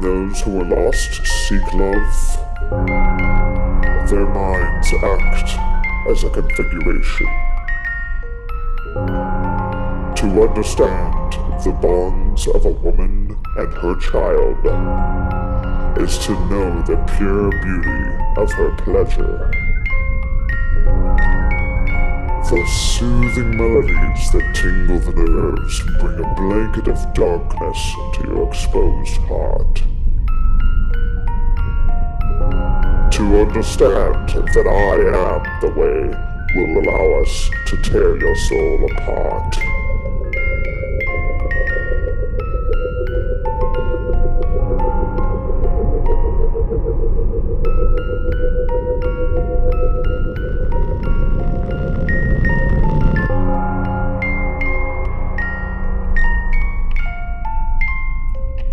helping those who are lost seek love. Their minds act as a configuration. To understand the bonds of a woman and her child is to know the pure beauty of her pleasure. The soothing melodies that tingle the nerves bring a blanket of darkness into your exposed heart. To understand that I am the way will allow us to tear your soul apart.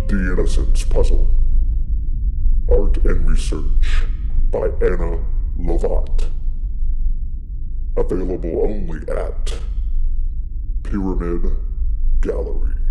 The Innocence Puzzle. Art and Research by Anna Lovatt. Available only at Pyramid Gallery.